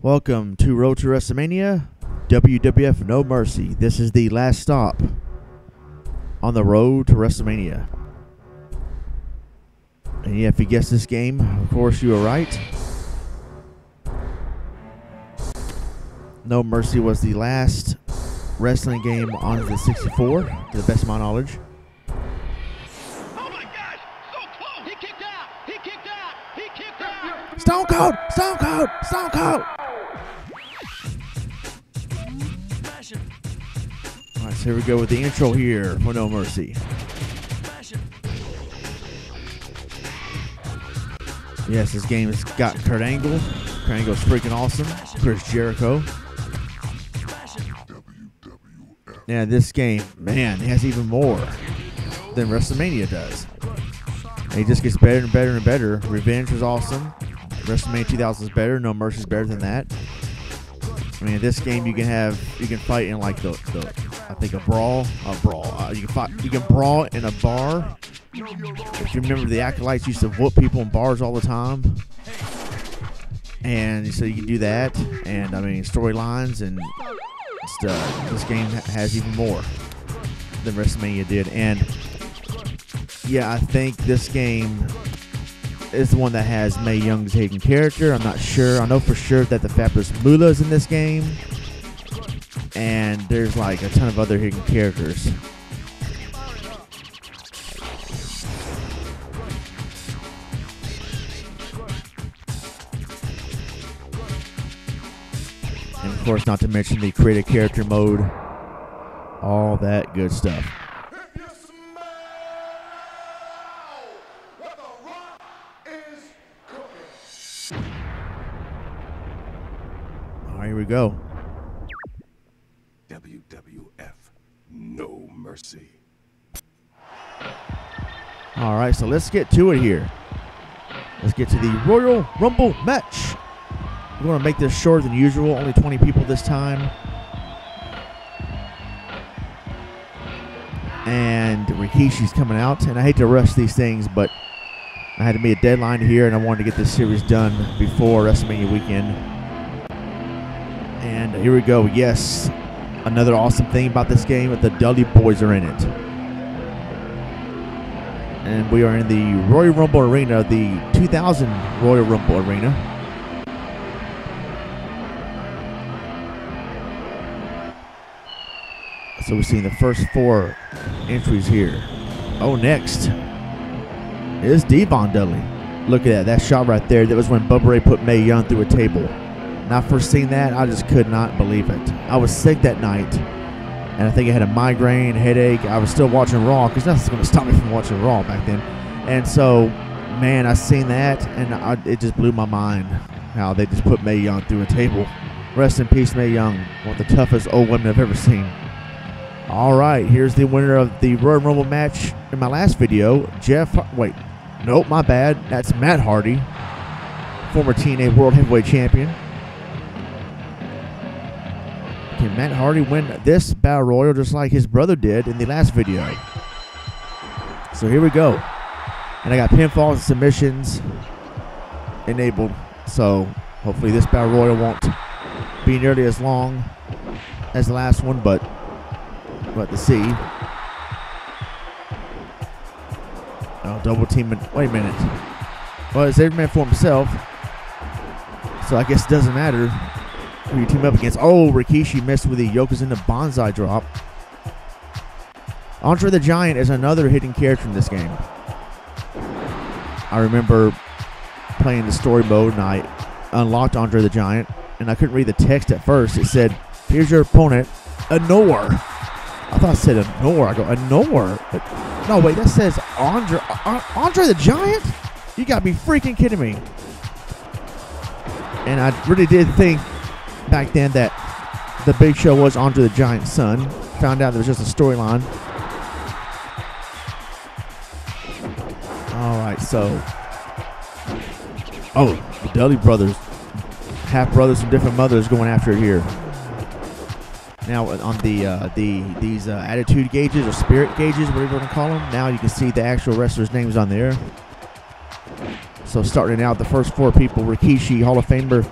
Welcome to Road to WrestleMania, WWF No Mercy. This is the last stop on the road to WrestleMania. And yeah, if you guessed this game, of course you were right. No Mercy was the last wrestling game on the 64, to the best of my knowledge. Stone Cold! Stone Cold! Stone Cold! Alright, so here we go with the intro here for No Mercy. Yes, this game has got Kurt Angle. Kurt Angle's freaking awesome. Chris Jericho. Yeah, this game, man, it has even more than WrestleMania does. And it just gets better and better and better. Revenge was awesome. WrestleMania 2000 is better. No Mercy is better than that. I mean, this game you can fight in like the I think a brawl. You can brawl in a bar. If you remember, the acolytes used to whoop people in bars all the time, and so you can do that. And I mean, storylines and stuff. This game has even more than WrestleMania did, and yeah, I think this game is the one that has Mae Young's hidden character. I'm not sure. I know for sure that the Fabulous Moolah is in this game. And there's like a ton of other hidden characters. And of course, not to mention the create a character mode. All that good stuff. Here we go. WWF No Mercy. All right, so let's get to it here. Let's get to the Royal Rumble match. We're going to make this shorter than usual, only 20 people this time. And Rikishi's coming out, and I hate to rush these things, but I had to meet a deadline here, and I wanted to get this series done before WrestleMania weekend. And here we go. Yes, another awesome thing about this game that the Dudley Boys are in it. And we are in the Royal Rumble Arena, the 2000 Royal Rumble Arena. So we've seen the first four entries here. Oh, next is D-Von Dudley. Look at that. That shot right there. That was when Bubba Ray put Mae Young through a table. And I first seen that, I just could not believe it. I was sick that night, and I think I had a migraine, headache. I was still watching Raw, because nothing's going to stop me from watching Raw back then. And so, man, I seen that, and it just blew my mind how they just put Mae Young through a table. Rest in peace, Mae Young, one of the toughest old women I've ever seen. All right, here's the winner of the Royal Rumble match in my last video. That's Matt Hardy, former TNA World Heavyweight Champion. Can Matt Hardy win this battle royal just like his brother did in the last video? So here we go. And I got pinfalls and submissions enabled. So hopefully this battle royal won't be nearly as long as the last one, but we'll have to see. Oh, double teaming. Wait a minute. Well, it's every man for himself. So I guess it doesn't matter who you team up against. Oh, Rikishi missed with the Yokozuna Bonsai drop. Andre the Giant is another hidden character in this game. I remember playing the story mode and I unlocked Andre the Giant, and I couldn't read the text at first. It said, here's your opponent, Anor. I thought it said Anor. I go, Anor? No, wait, that says Andre the Giant? You got me freaking kidding me. And I really did think back then that the Big Show was Andre the Giant's son. Found out there was just a storyline. All right, so oh, the Dudley brothers, half brothers from different mothers, going after it here. Now on these attitude gauges or spirit gauges, whatever you want to call them, now you can see the actual wrestlers' names on there. So starting out, the first four people: Rikishi, Hall of Famer.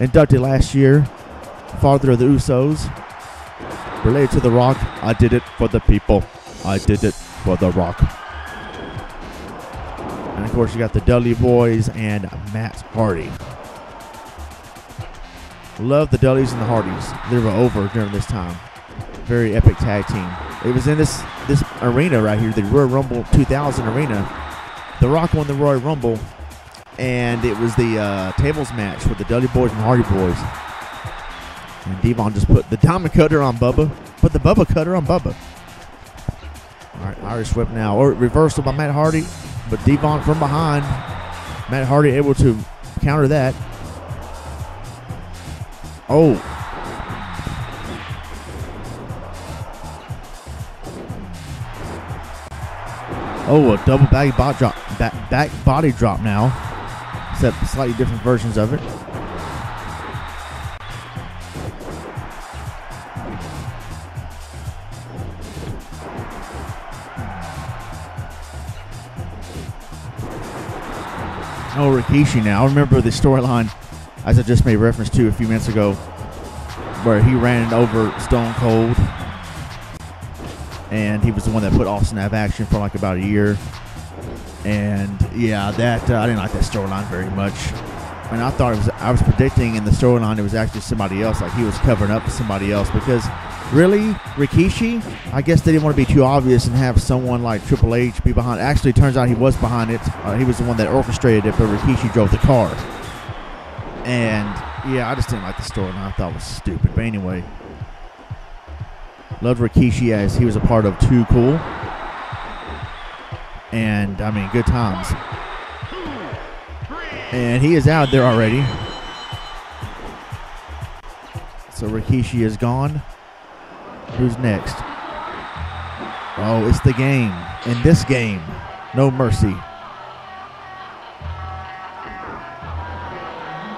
inducted last year, father of the Usos, related to The Rock. I did it for the people. I did it for The Rock. And of course, you got the Dudley Boys and Matt Hardy. Love the Dudleys and the Hardys. They were over during this time. Very epic tag team. It was in this arena right here, the Royal Rumble 2000 arena. The Rock won the Royal Rumble, and it was the tables match with the Dudley Boys and Hardy Boys. And D-Von just put the Diamond Cutter on Bubba. Put the Bubba Cutter on Bubba. All right, Irish Whip now. Or reversal by Matt Hardy, but D-Von from behind. Matt Hardy able to counter that. Oh. Oh, a double back body drop now. Except slightly different versions of it. Oh, Rikishi now. I remember the storyline, as I just made reference to a few minutes ago, where he ran over Stone Cold, and he was the one that put Austin out of action for like about a year. And yeah, that I didn't like that storyline very much. And I thought I was predicting in the storyline it was actually somebody else, like he was covering up for somebody else, because really, Rikishi, I guess they didn't want to be too obvious and have someone like Triple H be behind. Actually, it turns out he was behind it. He was the one that orchestrated it, but Rikishi drove the car. And yeah, I just didn't like the storyline. I thought it was stupid. But anyway, loved Rikishi as he was a part of Too Cool. And I mean, good times. And he is out there already. So Rikishi is gone. Who's next? Oh, it's the game. In this game, No Mercy.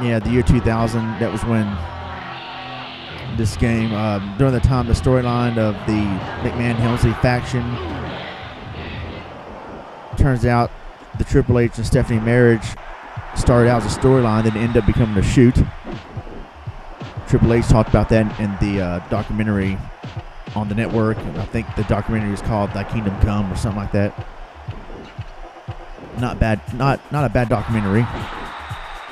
Yeah, the year 2000, that was when this game, during the time, the storyline of the McMahon-Helmsley faction. Turns out the Triple H and Stephanie marriage started out as a storyline, then ended up becoming a shoot. Triple H talked about that in the documentary on the network, and I think the documentary is called Thy Kingdom Come or something like that. Not bad, not a bad documentary.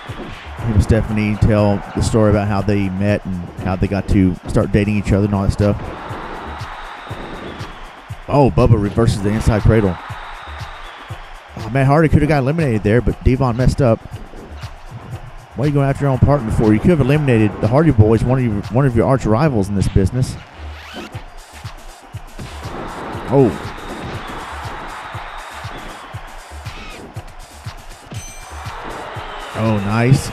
Him and Stephanie tell the story about how they met and how they got to start dating each other and all that stuff. Oh, Bubba reverses the inside cradle. Oh, Matt Hardy could have got eliminated there, but D-Von messed up. Why are you going after your own partner for? You could have eliminated the Hardy Boys, one of your arch rivals in this business. Oh. Oh, nice.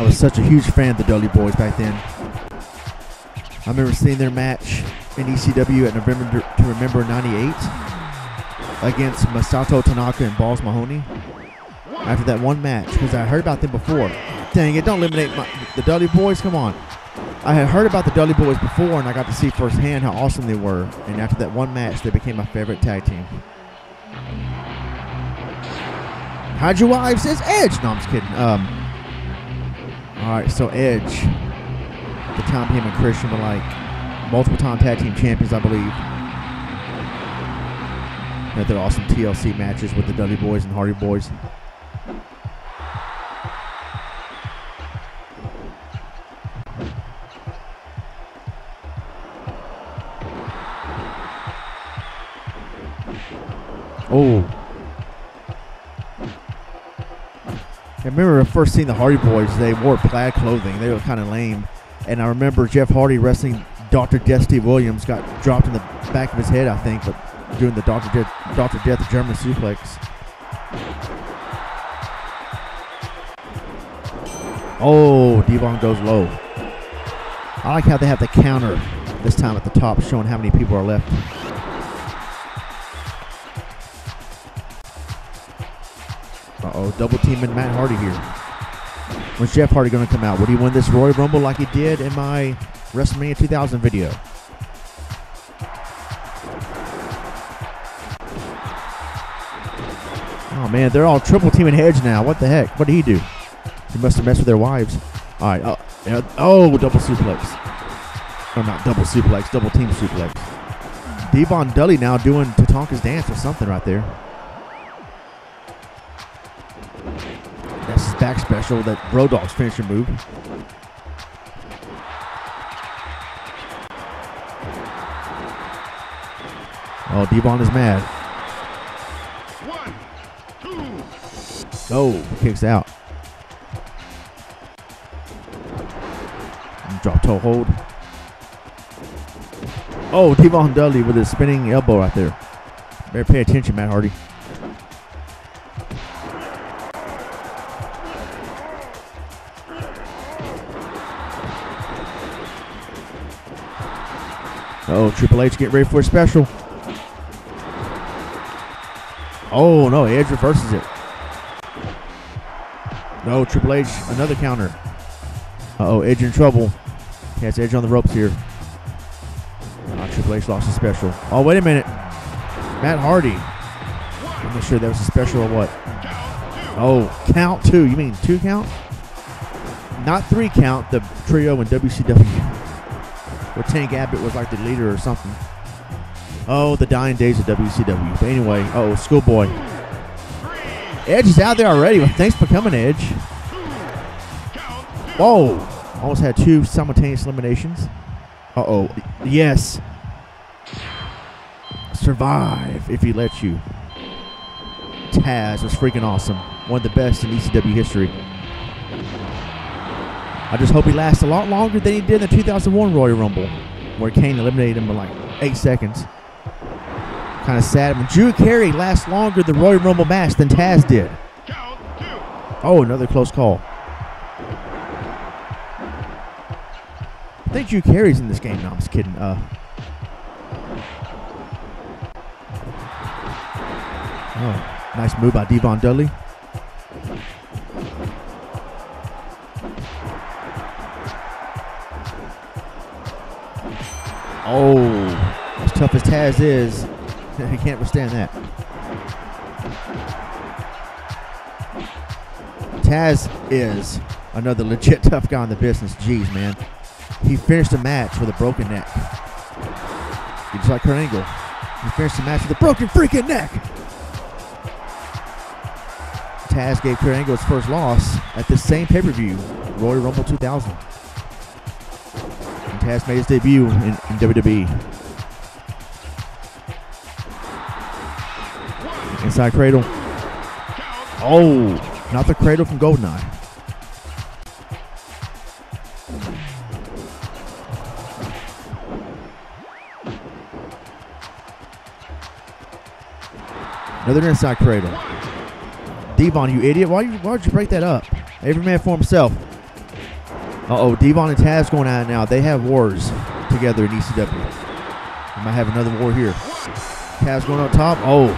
I was such a huge fan of the Dudley Boys back then. I remember seeing their match in ECW at November to Remember 98 against Masato Tanaka and Balls Mahoney. After that one match, because I heard about them before. Dang it, don't eliminate the Dudley Boys, come on. I had heard about the Dudley Boys before, and I got to see firsthand how awesome they were. And after that one match, they became my favorite tag team. Hide your wives, it's Edge. No, I'm just kidding. All right, so Edge, the time him and Christian were like multiple-time tag team champions, I believe. Had their awesome TLC matches with the Dudley Boys and Hardy Boys. Oh. I remember when I first seen the Hardy Boys, they wore plaid clothing. They were kind of lame. And I remember Jeff Hardy wrestling Dr. Death Steve Williams, got dropped in the back of his head, I think, but doing the Dr. Death German suplex. Oh, D-Von goes low. I like how they have the counter this time at the top, showing how many people are left. Uh-oh, double teaming Matt Hardy here. When's Jeff Hardy going to come out? Would he win this Royal Rumble like he did in my WrestleMania 2000 video. Oh man, they're all triple teaming Edge now. What the heck? What did he do? He must have messed with their wives. All right. Oh, double suplex. Oh, not double suplex. Double team suplex. D-Von Dudley now doing Tatanka's dance or something right there. That's his back special. That Bro Dog's finisher move. Oh, D-Von is mad. One, two. Oh, kicks out. Drop toe hold. Oh, D-Von Dudley with his spinning elbow right there. Better pay attention, Matt Hardy. Oh, Triple H get ready for a special. Oh no, Edge reverses it. No, Triple H, another counter. Uh oh, Edge in trouble. Yeah, it's Edge on the ropes here. Oh, Triple H lost a special. Oh, wait a minute. Matt Hardy. I'm not sure that was a special or what. Oh, count two. You mean two count? Not three count, the trio in WCW. Where Tank Abbott was like the leader or something. Oh, the dying days of WCW. But anyway, uh oh, schoolboy. Edge is out there already. Well, thanks for coming, Edge. Whoa. Almost had two simultaneous eliminations. Uh-oh. Yes. Survive if he lets you. Taz was freaking awesome. One of the best in ECW history. I just hope he lasts a lot longer than he did in the 2001 Royal Rumble, where Kane eliminated him in like 8 seconds. Kind of sad. When Drew Carey lasts longer the Royal Rumble match than Taz did. Oh, another close call. I think Drew Carey's in this game. No, I'm just kidding. Oh, nice move by D-Von Dudley. Oh, as tough as Taz is, he can't withstand that. Taz is another legit tough guy in the business. Jeez, man. He finished a match with a broken neck. Just like Kurt Angle. He finished the match with a broken freaking neck. Taz gave Kurt Angle his first loss at the same pay-per-view, Royal Rumble 2000. Taz made his debut in WWE. Inside cradle. Oh, not the cradle from Goldeneye. Another inside cradle. D-Von, you idiot. Why'd you break that up? Every man for himself. Uh-oh, D-Von and Taz going at it now. They have wars together in ECW. We might have another war here. Taz going up top. Oh,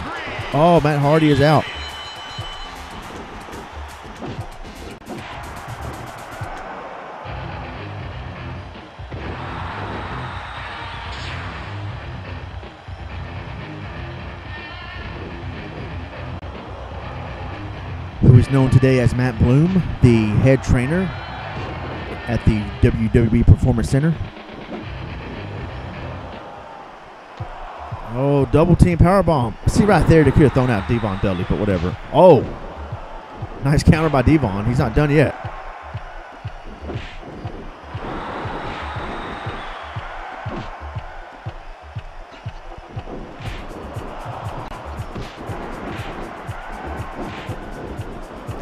Matt Hardy is out. Who is known today as Matt Bloom, the head trainer at the WWE Performance Center. Oh, double team powerbomb. See right there, they could have thrown out D-Von Dudley, but whatever. Oh, nice counter by D-Von. He's not done yet.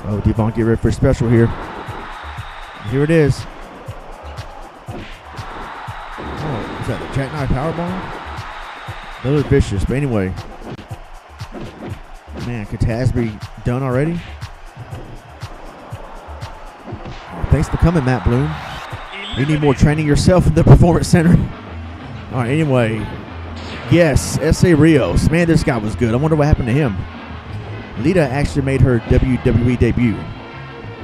Oh, D-Von get ready for a special here. Here it is. Oh, is that the jackknife powerbomb? Those are vicious, but anyway. Man, could Taz be done already? Thanks for coming, Matt Bloom. You need more training yourself in the Performance Center. All right, anyway. Yes, Essa Rios. Man, this guy was good. I wonder what happened to him. Lita actually made her WWE debut.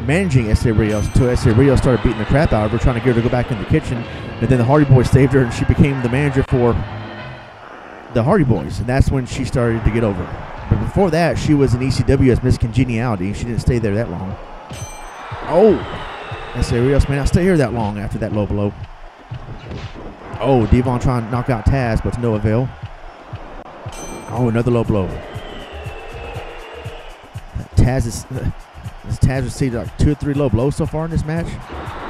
managing Essa Rios until Essa Rios started beating the crap out of her, trying to get her to go back in the kitchen. And then the Hardy Boys saved her, and she became the manager for the Hardy Boys. And that's when she started to get over. But before that, she was in ECW as Miss Congeniality. She didn't stay there that long. Oh, Essa Rios may not stay here that long after that low blow. Oh, D-Von trying to knock out Taz, but to no avail. Oh, another low blow. Taz received like 2 or 3 low blows so far in this match.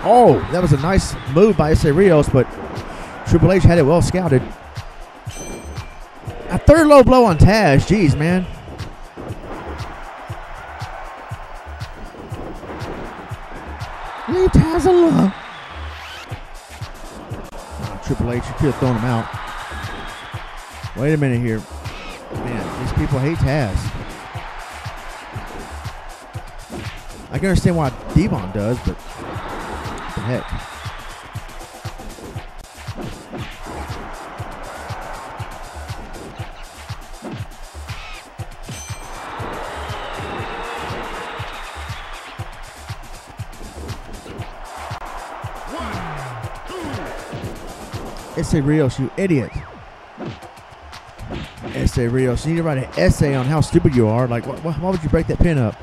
Oh, that was a nice move by Essa Rios, but Triple H had it well scouted. A third low blow on Taz. Jeez, man. Leave Taz alone. Oh, Triple H, you could have thrown him out. Wait a minute here. Man, these people hate Taz. I can understand why D-Von does, but what the heck. 1, 2. Essa Rios, you idiot. Essa Rios, you need to write an essay on how stupid you are. Like, why would you break that pin up?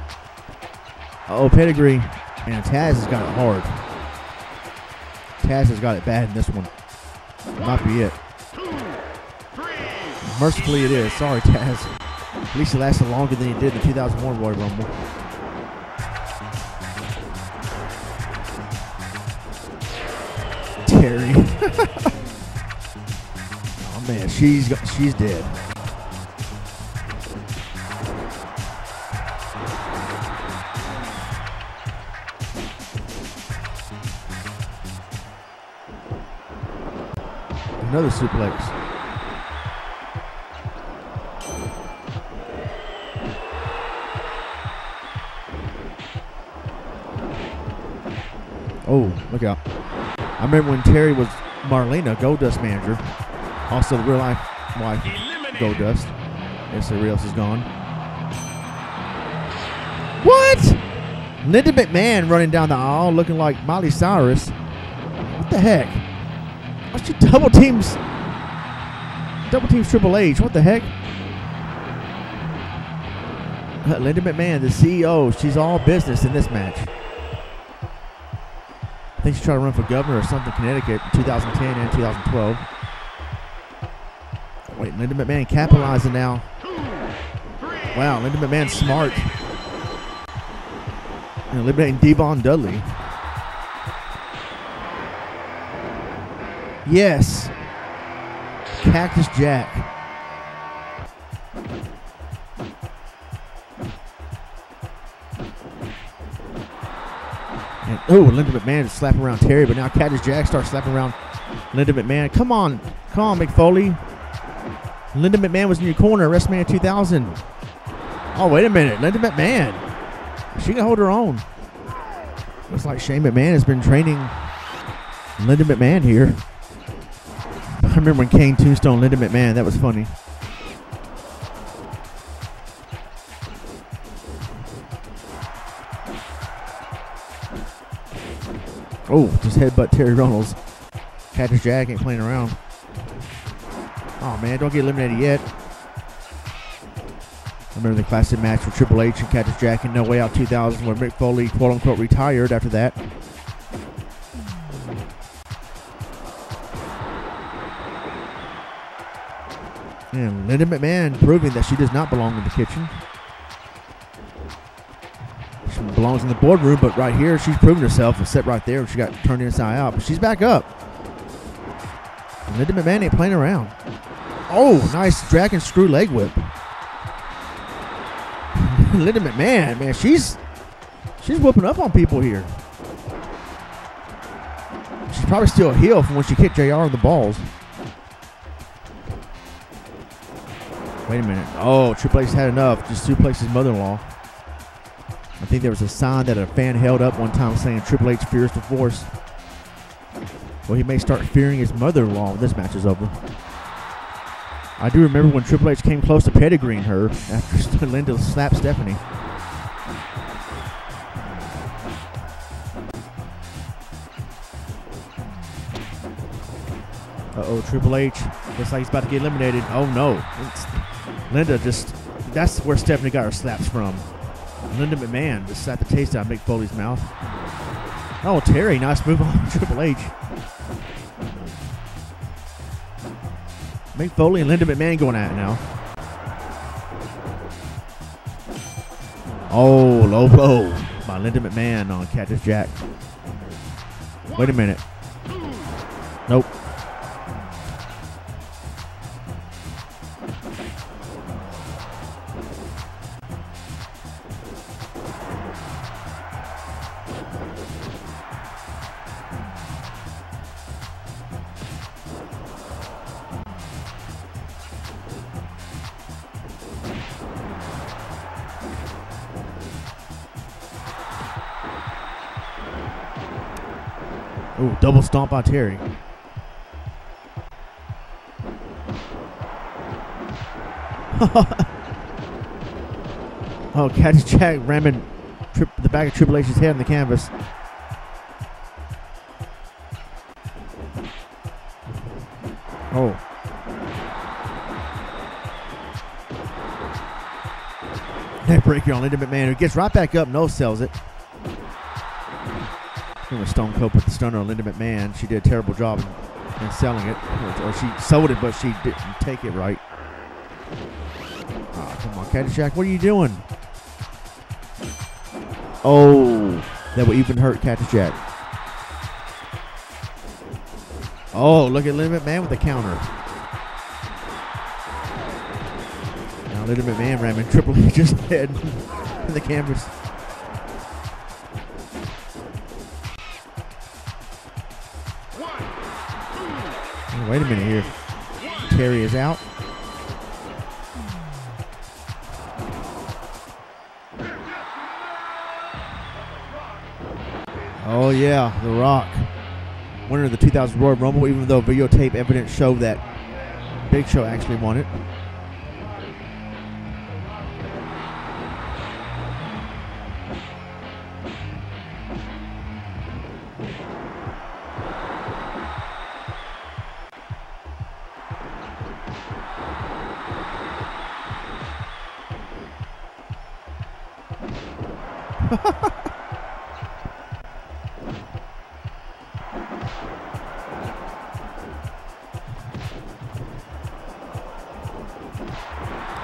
Uh oh, pedigree, and Taz has got it hard. Taz has got it bad in this one. Might be it. 1, 2, 3. Mercifully it is. Sorry, Taz. At least it lasted longer than he did in the 2001 Royal Rumble. Terri. Oh man, she's dead. Another suplex. Oh, look out. I remember when Terri was Marlena, Goldust manager. Also the real life wife, Goldust. Essa Rios is gone. What? Linda McMahon running down the aisle looking like Miley Cyrus. What the heck? She double teams Triple H. What the heck? Linda McMahon, the CEO, she's all business in this match. I think she tried to run for governor or something in Connecticut in 2010 and 2012. Wait, Linda McMahon capitalizing now. 1, 2, 3. Wow, Linda McMahon's smart. And eliminating D-Von Dudley. Yes, Cactus Jack. And, oh, Linda McMahon is slapping around Terri, but now Cactus Jack starts slapping around Linda McMahon. Come on, Mick Foley. Linda McMahon was in your corner, WrestleMania 2000. Oh, wait a minute, Linda McMahon. She can hold her own. Looks like Shane McMahon has been training Linda McMahon here. I remember when Kane Tombstone Linda McMahon, that was funny. Oh, just headbutt Terri Runnels. Cactus Jack ain't playing around. Oh man, don't get eliminated yet. I remember the classic match with Triple H and Cactus Jack in No Way Out 2000 where Mick Foley quote unquote retired after that. And Linda McMahon proving that she does not belong in the kitchen. She belongs in the boardroom, but right here, she's proven herself, except right there, she got turned inside out, but she's back up. And Linda McMahon ain't playing around. Oh, nice dragon screw leg whip. Linda McMahon, man, she's whooping up on people here. She's probably still a heel from when she kicked JR in the balls. Wait a minute. Oh, Triple H had enough. Just suplexed his mother-in-law. I think there was a sign that a fan held up one time saying Triple H fears the force. Well, he may start fearing his mother-in-law when this match is over. I do remember when Triple H came close to pedigreeing her after Linda slapped Stephanie. Uh-oh, Triple H looks like he's about to get eliminated. Oh, no. It's Linda just... That's where Stephanie got her slaps from. Linda McMahon just slapped the taste out of Mick Foley's mouth. Oh, Terri, nice move on Triple H. Mick Foley and Linda McMahon going at it now. Oh, low blow by Linda McMahon on Cactus Jack. Wait a minute. Nope. Ooh, double stomp by Terri. Oh, Cactus Jack ramming the back of Triple H's head on the canvas. Oh. Neck breaker on Linda McMahon, who gets right back up, no sells it. Stone Cold put the stunner on Linda McMahon. She did a terrible job in selling it. Or she sold it, but she didn't take it right. Oh, come on, Cactus Jack, what are you doing? Oh, that would even hurt Cactus Jack. Oh, look at Linda McMahon with the counter. Now Linda McMahon ramming Triple H just dead in the canvas. Wait a minute here. Terri is out. Oh yeah, The Rock. Winner of the 2000 Royal Rumble, even though videotape evidence showed that Big Show actually won it.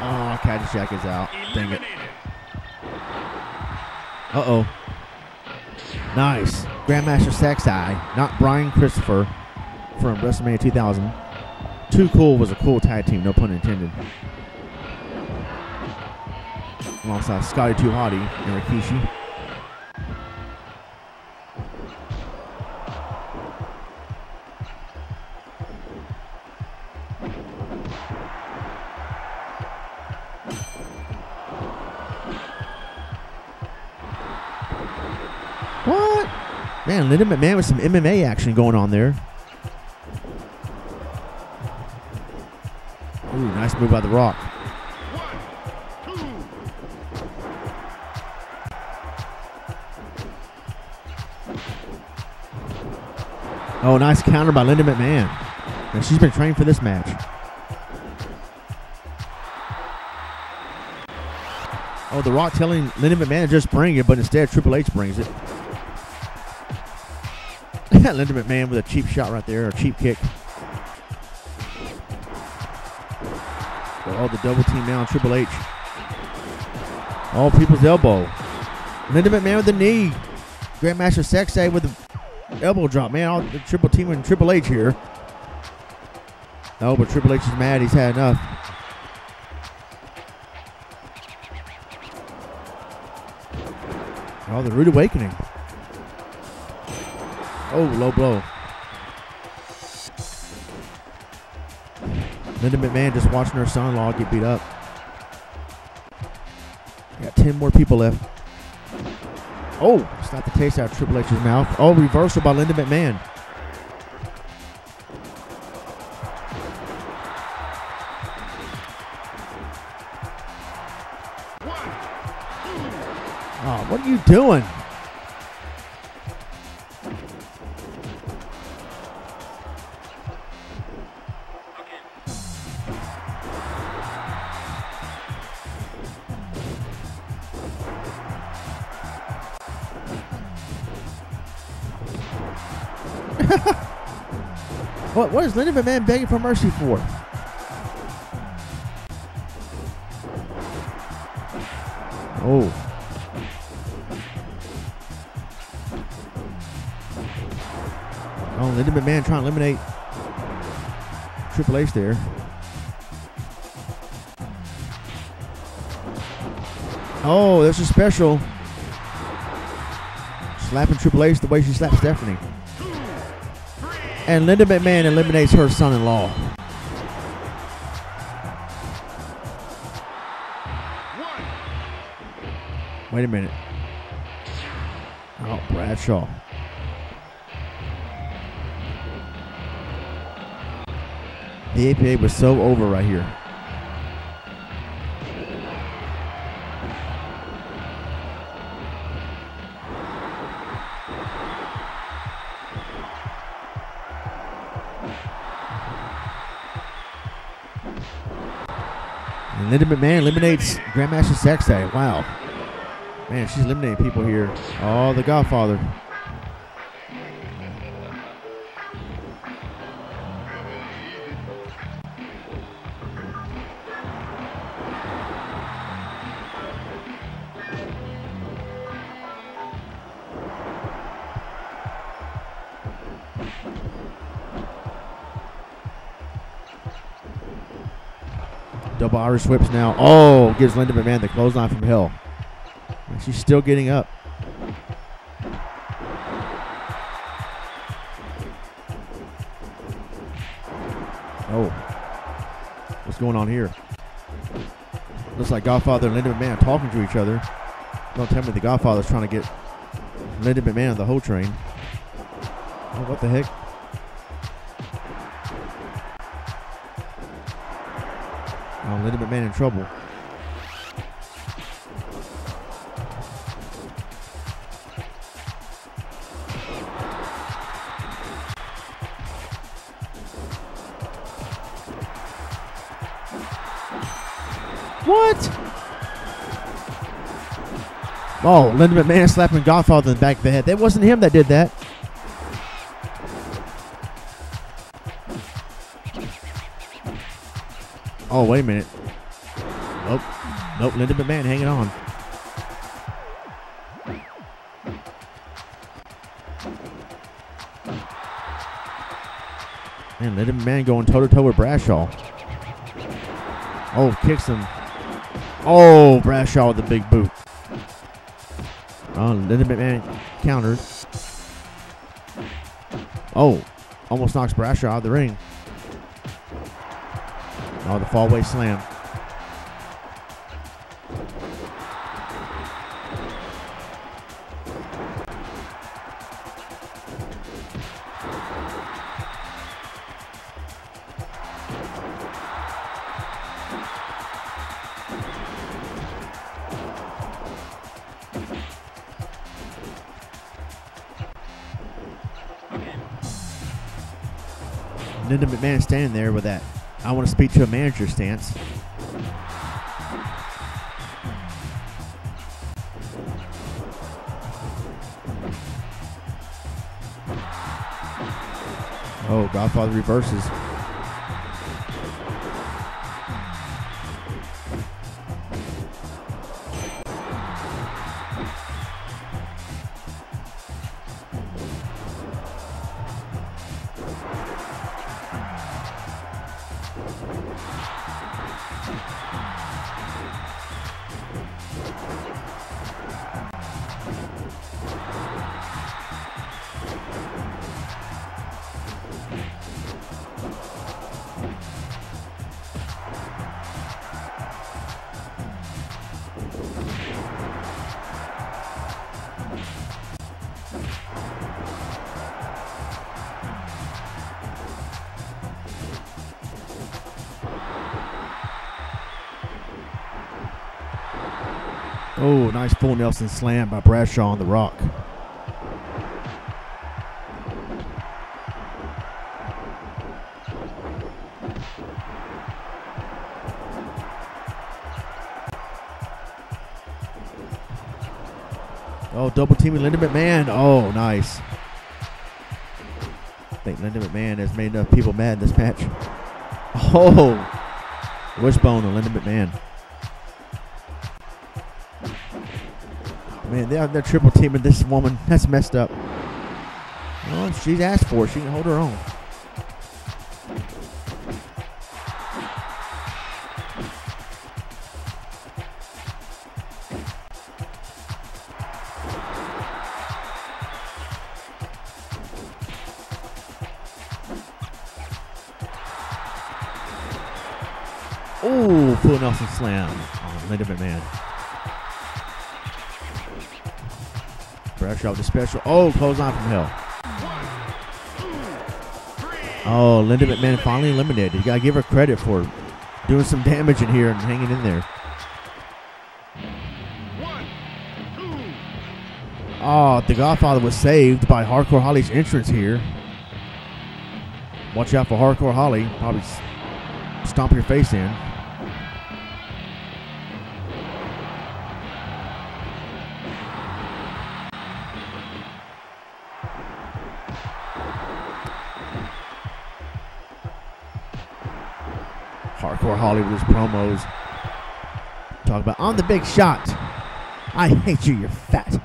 Oh, Cactus Jack is out. Dang it. Uh-oh. Nice. Grandmaster Saxeye, not Brian Christopher from WrestleMania 2000. Too Cool was a cool tag team, no pun intended. Alongside Scotty Too Hotty and Rikishi. What? Man, Linda McMahon with some MMA action going on there. Ooh, nice move by The Rock. Oh, nice counter by Linda McMahon. And she's been trained for this match. Oh, The Rock telling Linda McMahon to just bring it, but instead Triple H brings it. Linda McMahon with a cheap shot right there, or cheap kick. Oh, the double team now on Triple H. Oh, people's elbow. Linda McMahon with the knee. Grandmaster Sexay with the elbow drop. Man, all the triple team and Triple H here. Oh, but Triple H is mad. He's had enough. Oh, the Rude Awakening. Oh, low blow. Linda McMahon just watching her son-in-law get beat up. Got 10 more people left. Oh, it's not the taste out of Triple H's mouth. Oh, reversal by Linda McMahon. Oh, what are you doing? What is Linda McMahon begging for mercy for? Oh. Oh, Linda McMahon trying to eliminate Triple H there. Oh, there's a special. Slapping Triple H the way she slapped Stephanie. And Linda McMahon eliminates her son-in-law. Wait a minute. Oh, Bradshaw. The APA was so over right here. And Linda McMahon eliminates Grandmaster Sexay. Wow. Man, she's eliminating people here. Oh, the Godfather. Double Irish whips now. Oh, gives Linda McMahon the clothesline from hell. And she's still getting up. Oh. What's going on here? Looks like Godfather and Linda McMahon talking to each other. Don't tell me the Godfather's trying to get Linda McMahon on the whole train. Oh, what the heck? Oh, Linda McMahon in trouble. What? Oh, Linda McMahon slapping Godfather in the back of the head. That wasn't him that did that. Oh, wait a minute. Nope. Nope, Linda McMahon hanging on. Man, Linda McMahon going toe-to-toe with Bradshaw. Oh, kicks him. Oh, Bradshaw with the big boot. Oh, Linda McMahon counters. Oh, almost knocks Bradshaw out of the ring. Oh, the fallaway slam. Linda McMahon standing there with that I want to speak to a manager stance. Oh, Godfather reverses. Oh, nice full Nelson slam by Bradshaw on the Rock. Oh, double teaming Linda McMahon. Oh, nice. think Linda McMahon has made enough people mad in this match. Oh, wishbone of Linda McMahon. Man, they're triple teaming this woman. That's messed up. Well, she's asked for it. She can hold her own. Oh, full Nelson slam on Linda McMahon. Pressure off the special. Oh, clothesline from hell. Oh, Linda McMahon finally eliminated. You gotta give her credit for doing some damage in here and hanging in there. Oh, the Godfather was saved by Hardcore Holly's entrance here. Watch out for Hardcore Holly. Probably stomp your face in. Hardcore Holly with his promos. Talk about on the big shot. I hate you, you're fat.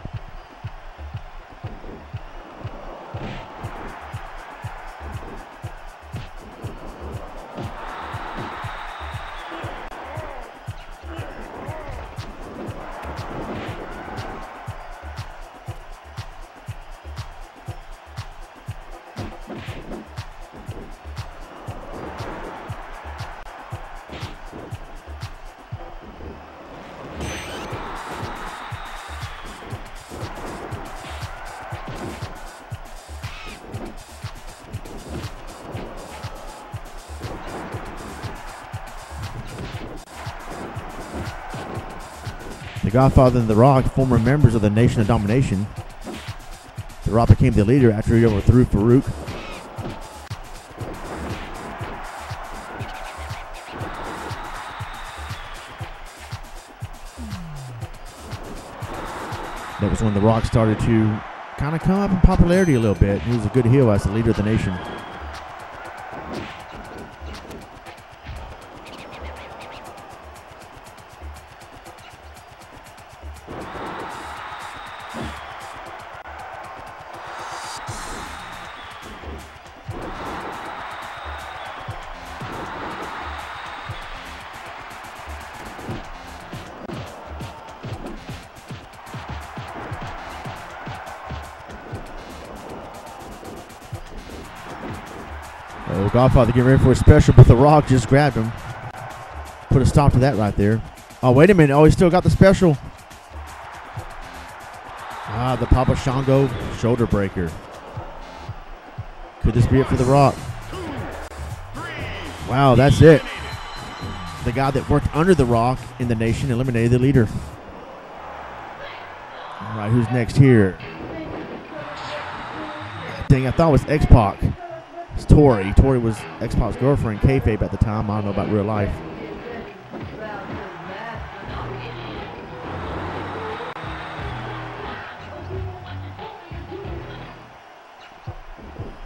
The Godfather and The Rock, former members of the Nation of Domination. The Rock became the leader after he overthrew Farouk. That was when The Rock started to kind of come up in popularity a little bit. He was a good heel as the leader of the nation. Oh, Godfather getting ready for a special, but The Rock just grabbed him. Put a stop to that right there. Oh, wait a minute. Oh, he still got the special. Ah, the Papa Shango shoulder breaker. Could this be it for The Rock? Wow, that's it. The guy that worked under The Rock in the nation eliminated the leader. All right, who's next here? Dang, I thought it was X-Pac. It's Tori. Tori was X-Pac's girlfriend, kayfabe at the time. I don't know about real life.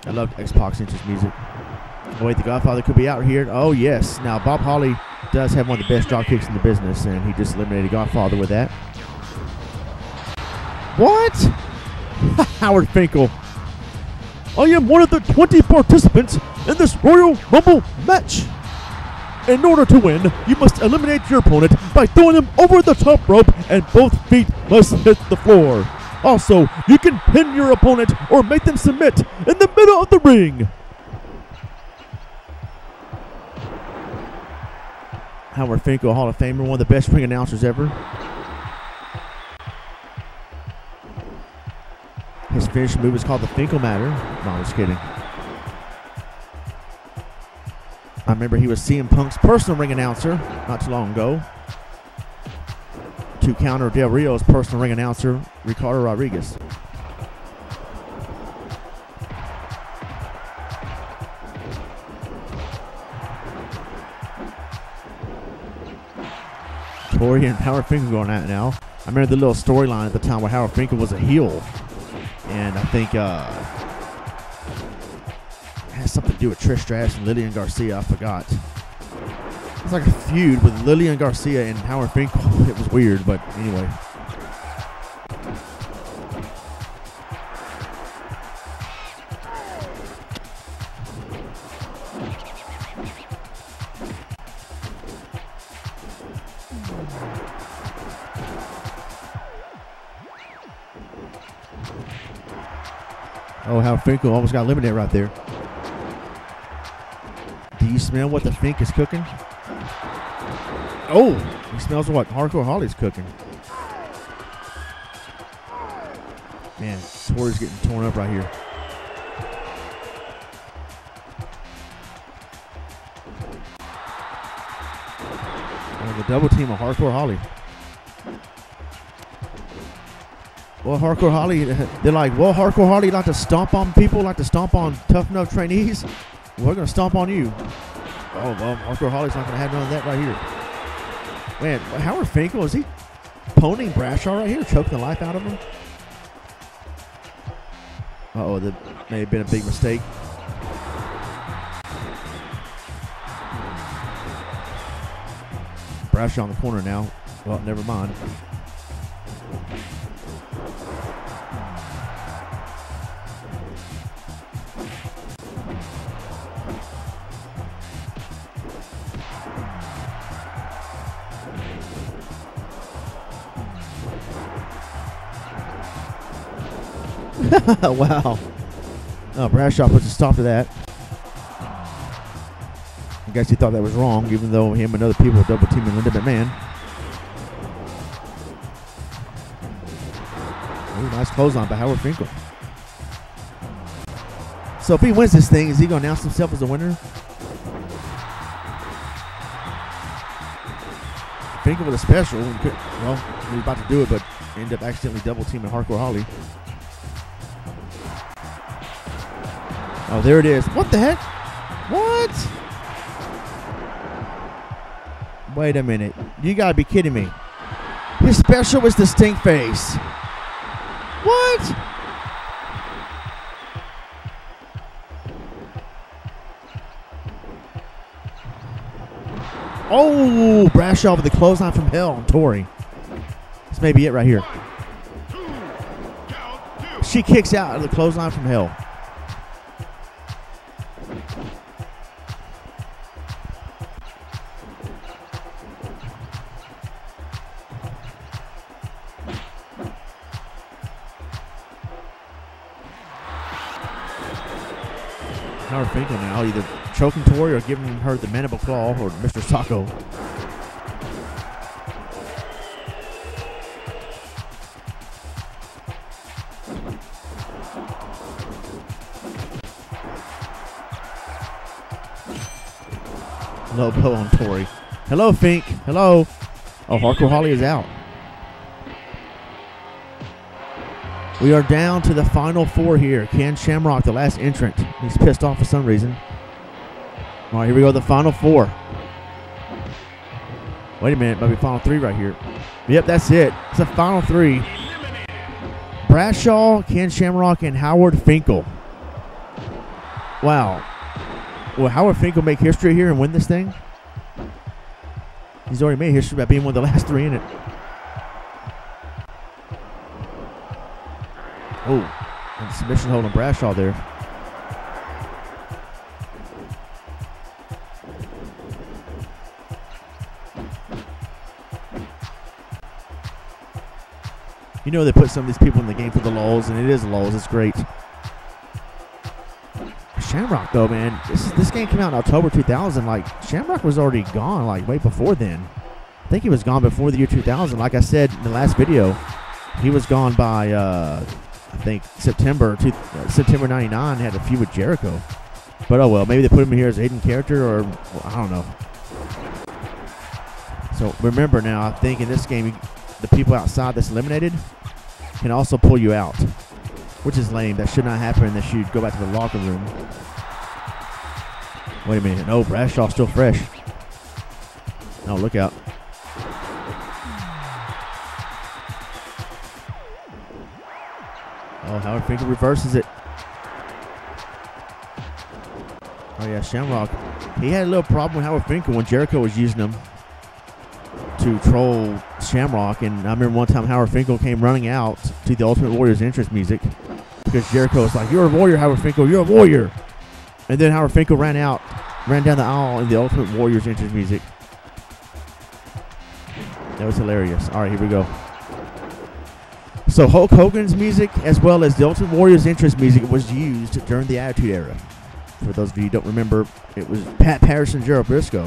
I loved X-Pac's entrance music. Oh, wait, the Godfather could be out here. Oh, yes. Now, Bob Holly does have one of the best drop kicks in the business, and he just eliminated Godfather with that. What? Howard Finkel. I am one of the 20 participants in this Royal Rumble match. In order to win, you must eliminate your opponent by throwing them over the top rope and both feet must hit the floor. Also, you can pin your opponent or make them submit in the middle of the ring. Howard Finkel, Hall of Famer, one of the best ring announcers ever. His finish move is called the Finkel Matter. No, I'm just kidding. I remember he was CM Punk's personal ring announcer not too long ago. To counter Del Rio's personal ring announcer, Ricardo Rodriguez. Tori and Howard Finkel going at it now. I remember the little storyline at the time where Howard Finkel was a heel. And I think do with Trish Stratus and Lillian Garcia. I forgot. It's like a feud with Lillian Garcia and Howard Finkel. It was weird, but anyway. Oh, how Finkel almost got eliminated right there. Do you smell what the Fink is cooking? Oh, he smells what Hardcore Holly's cooking. Man, Tori's getting torn up right here. And the double team of Hardcore Holly. Well, Hardcore Holly, they're like, well, Hardcore Holly like to stomp on people, like to stomp on tough enough trainees. We're going to stomp on you. Oh, well, Hardcore Holly's not going to have none of that right here. Man, Howard Finkel, is he poning Bradshaw right here, choking the life out of him? Uh-oh, that may have been a big mistake. Bradshaw in the corner now. Well, never mind. Wow. Oh, Bradshaw puts a stop to that. I guess he thought that was wrong, even though him and other people were double teaming Linda McMahon. Ooh, nice clothesline by Howard Finkel. So if he wins this thing, is he going to announce himself as the winner? Finkel with a special. Well, he was about to do it, but ended up accidentally double teaming Hardcore Holly. Oh, there it is. What the heck? What? Wait a minute. You gotta be kidding me. His special was the stink face. What? Oh, Bradshaw with the clothesline from hell on Tori. This may be it right here. She kicks out of the clothesline from hell. Howard Finkel now, either choking Tori or giving her the mandible claw or Mr. Sacco. Low blow on Tori. Hello, Fink. Hello. Oh, Hardcore Holly is out. We are down to the final four here. Ken Shamrock, the last entrant. He's pissed off for some reason. All right, here we go, the final four. Wait a minute, might be final three right here. Yep, that's it. It's the final three. Bradshaw, Ken Shamrock, and Howard Finkel. Wow. Will Howard Finkel make history here and win this thing? He's already made history by being one of the last three in it. Oh, and submission hold on Bradshaw there. You know they put some of these people in the game for the lulls, and it is lulls. It's great. Shamrock, though, man, this game came out in October 2000. Like, Shamrock was already gone, like, way before then. I think he was gone before the year 2000. Like I said in the last video, he was gone by... I think September 99 had a feud with Jericho. But oh well, maybe they put him in here as a hidden character or well, I don't know. So remember now, I think in this game, the people outside that's eliminated can also pull you out, which is lame. That should not happen unless you go back to the locker room. Wait a minute. Oh, Bradshaw's still fresh. Oh, look out. Oh, Howard Finkel reverses it. Oh yeah, Shamrock. He had a little problem with Howard Finkel when Jericho was using him to troll Shamrock. And I remember one time Howard Finkel came running out to the Ultimate Warrior's entrance music because Jericho was like, "You're a warrior, Howard Finkel. You're a warrior." And then Howard Finkel ran down the aisle in the Ultimate Warrior's entrance music. That was hilarious. All right, here we go. So Hulk Hogan's music as well as the Ultimate Warrior's entrance music was used during the Attitude Era. For those of you who don't remember, it was Pat Patterson and Gerald Briscoe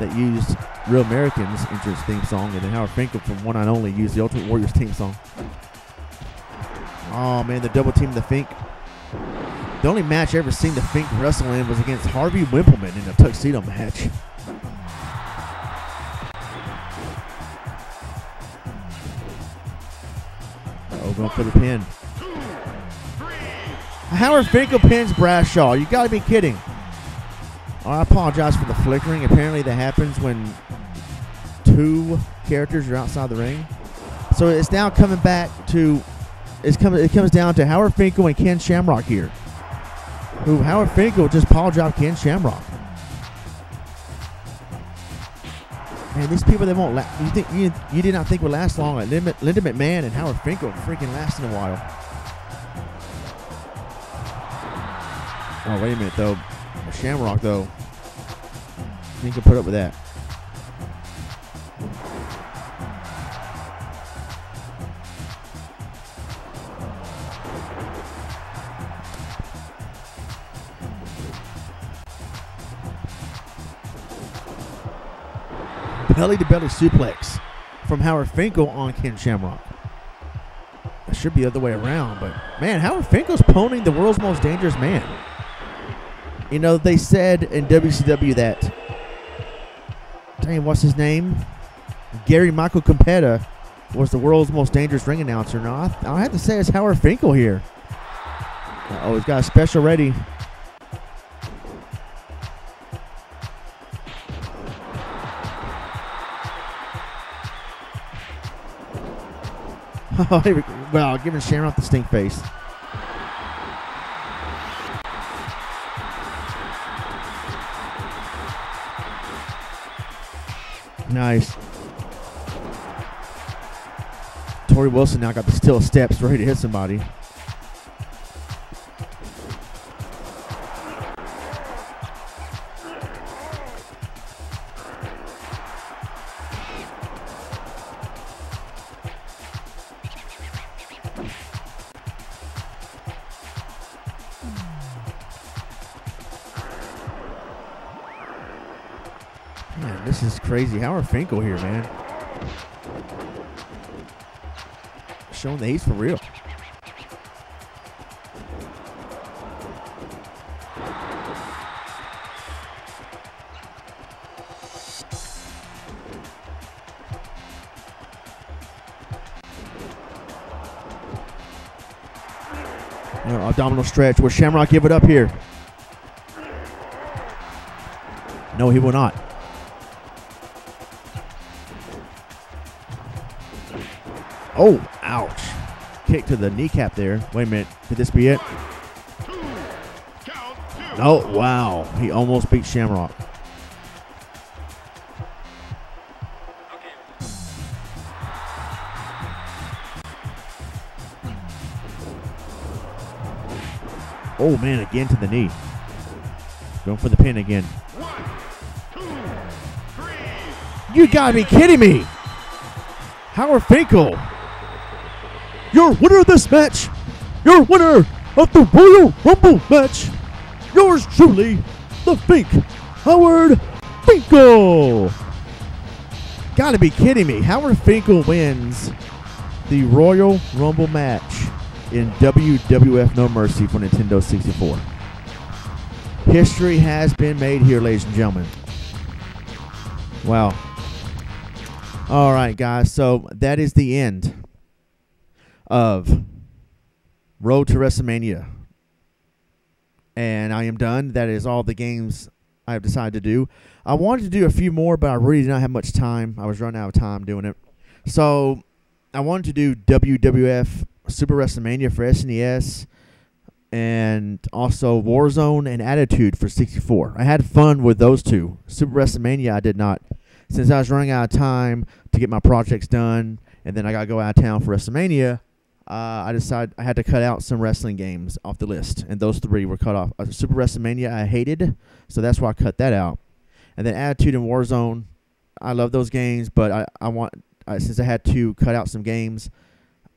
that used Real American's entrance theme song, and then Howard Finkel from One Night Only used the Ultimate Warrior's theme song. Oh man, the double team of the Fink. The only match I ever seen the Fink wrestle in was against Harvey Wimpleman in a tuxedo match. Oh, going for the pin. Howard Finkel pins Bradshaw. You gotta be kidding. Oh, I apologize for the flickering. Apparently that happens when two characters are outside the ring. So it's now coming back to, it comes down to Howard Finkel and Ken Shamrock here. Who Howard Finkel just paw dropped Ken Shamrock. Man, these people that won't last, you did not think would last long. Like Linda McMahon and Howard Finkel freaking lasting a while. Oh, wait a minute, though. Shamrock, though. Finkel put up with that. Belly-to-belly suplex from Howard Finkel on Ken Shamrock. That should be the other way around, but man, Howard Finkel's pwning the world's most dangerous man. You know, they said in WCW that, dang, what's his name? Gary Michael Competta was the world's most dangerous ring announcer. Now, I have to say it's Howard Finkel here. Uh-oh, he's got a special ready. Oh, here we go. Wow, giving Shamrock the stink face. Nice. Tori Wilson now got the steel steps ready to hit somebody. Crazy Howard Finkel here, man. Showing that he's for real. Abdominal stretch. Will Shamrock give it up here? No, he will not. Oh, ouch. Kick to the kneecap there. Wait a minute. Could this be it? Oh, wow. He almost beat Shamrock. Oh, man, again to the knee. Going for the pin again. You gotta be kidding me. Howard Finkel. Your winner of this match, your winner of the Royal Rumble match, yours truly, the Fink, Howard Finkel. Gotta be kidding me. Howard Finkel wins the Royal Rumble match in WWF No Mercy for Nintendo 64. History has been made here, ladies and gentlemen. Wow. All right, guys, so that is the end of Road to WrestleMania, and I am done. That is all the games I have decided to do. I wanted to do a few more, but I really did not have much time. I was running out of time doing it. So I wanted to do WWF Super WrestleMania for SNES, and also Warzone and Attitude for 64. I had fun with those two. Super WrestleMania I did not, since I was running out of time to get my projects done, and then I got to go out of town for WrestleMania. I decided I had to cut out some wrestling games off the list, and those three were cut off. Super WrestleMania I hated, so that's why I cut that out. And then Attitude and Warzone, I love those games, but since I had to cut out some games,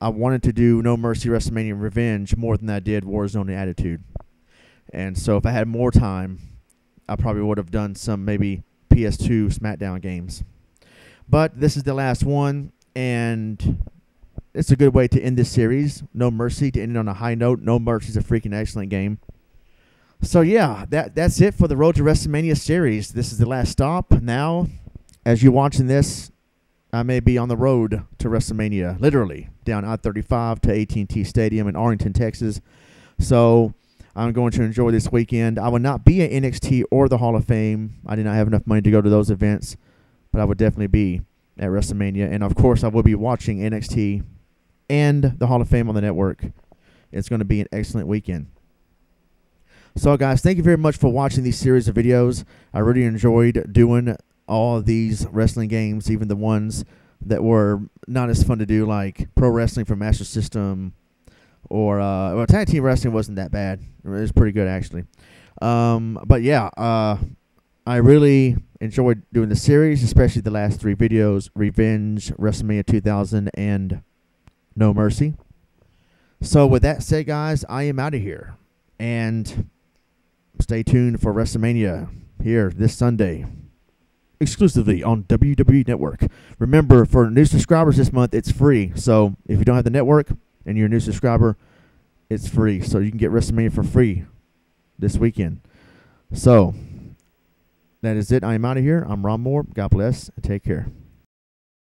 I wanted to do No Mercy, WrestleMania, Revenge more than I did Warzone and Attitude. And so if I had more time, I probably would have done some maybe PS2 SmackDown games. But this is the last one, and it's a good way to end this series, No Mercy, to end it on a high note. No Mercy is a freaking excellent game. So, yeah, that's it for the Road to WrestleMania series. This is the last stop. Now, as you're watching this, I may be on the road to WrestleMania, literally, down I-35 to AT&T Stadium in Arlington, Texas. So I'm going to enjoy this weekend. I will not be at NXT or the Hall of Fame. I did not have enough money to go to those events, but I would definitely be at WrestleMania. And, of course, I will be watching NXT and the Hall of Fame on the network. It's going to be an excellent weekend. So, guys, thank you very much for watching these series of videos. I really enjoyed doing all these wrestling games, even the ones that were not as fun to do, like Pro Wrestling for Master System, or well, Tag Team Wrestling wasn't that bad. It was pretty good, actually. But, yeah, I really enjoyed doing the series, especially the last three videos, Revenge, WrestleMania 2000, and No Mercy. So with that said, guys, I am out of here. And stay tuned for WrestleMania here this Sunday, exclusively on WWE Network. Remember, for new subscribers this month, it's free. So if you don't have the network and you're a new subscriber, it's free. So you can get WrestleMania for free this weekend. So that is it. I am out of here. I'm Ron Moore. God bless and take care.